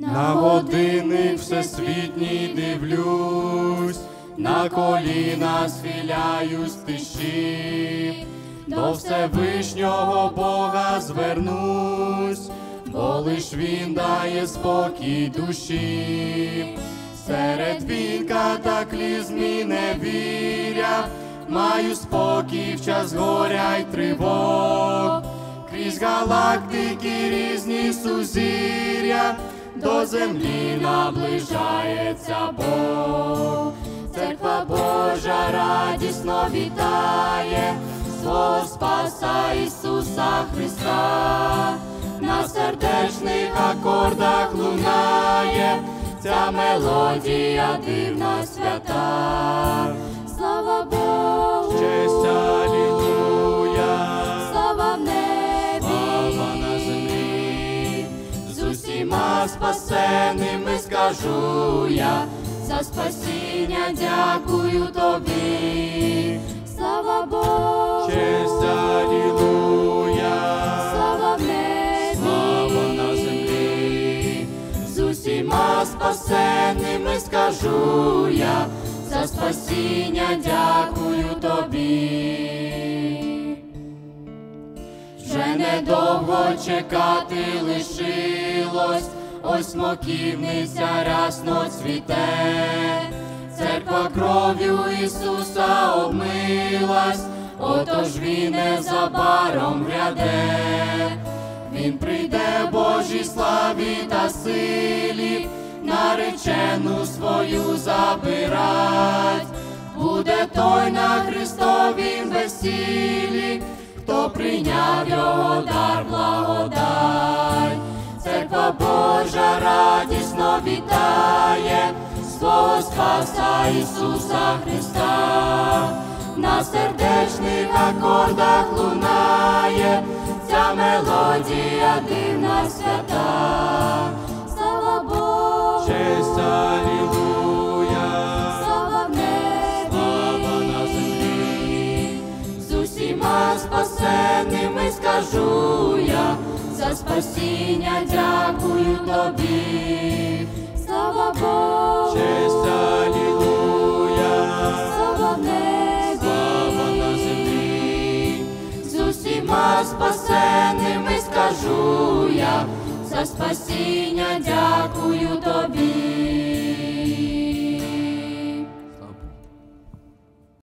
На годинник всесвітній дивлюсь, на коліна схиляюсь в тиші, до Всевишнього Бога звернусь, бо лиш Він дає спокій душі. Серед війн, катаклізм і невір'я маю спокій в час горя й тривог. Крізь галактики різні сузір'я до землі наближається Бог. Церква Божа радісно вітає свого Спаса Ісуса Христа. На сердечних акордах лунає ця мелодія дивна свята. Слава Богу! Честь, алілуя! Слава в небі! Слава на землі! З усіма спасеними скажу я, за спасіння дякую тобі. Слава Богу! Честь, алілуя! Слава в небі! Слава на землі! З усіма спасеними скажу я, за спасіння дякую тобі. Вже недовго чекати лишилось, ось смоківниця рясно цвіте. Церква кров'ю Ісуса обмилась, отож Він незабаром гряде. Він прийде в Божій славі та силі, наречену свою забирать. Буде той на Христовім весіллі, хто прийняв його дар благодать. Церква Божа радісно вітає свого Спаса Ісуса Христа. На сердечних акордах лунає ця мелодія дивна свята. Слава Богу! Честь, алілуя! Слава в небі! Слава на землі! З усіма спасеними скажу я, за спасіння дякую тобі. Слава Богу! Честь, алілуя! Слава в небі! Слава на землі! З усіма спасеними скажу я, за спасіння дякую тобі.